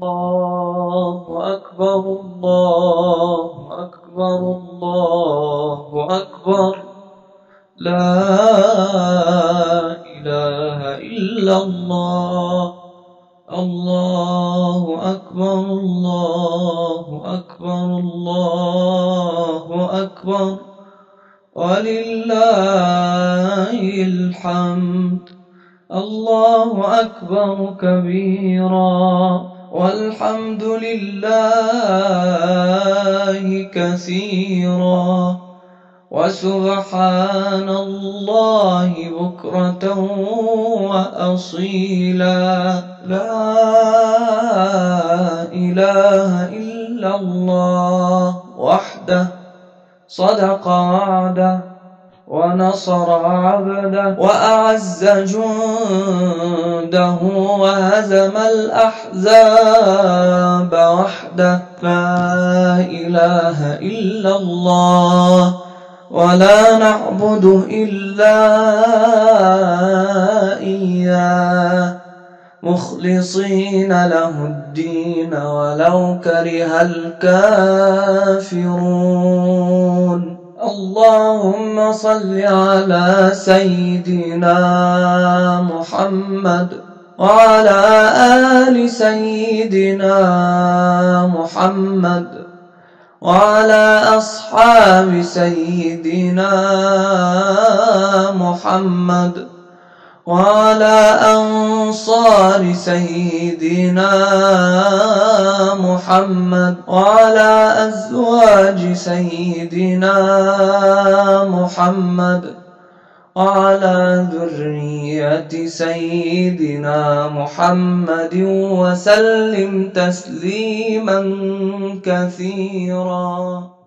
الله أكبر الله أكبر الله أكبر لا إله إلا الله الله أكبر الله أكبر الله أكبر ولله الحمد الله أكبر كبيرا والحمد لله كثيرا وسبحان الله بكرة وأصيلا لا إله إلا الله وحده صدق وعده ونصر عبده وأعز جنده وهزم الأحزاب وحده لا إله إلا الله ولا نعبد إلا إياه مخلصين له الدين ولو كره الكافرون اللهم صل على سيدنا محمد وعلى آل سيدنا محمد وعلى أصحاب سيدنا محمد وعلى أنصار سيدنا محمد وعلى أزواج سيدنا محمد وعلى ذرية سيدنا محمد وسلم تسليما كثيرا.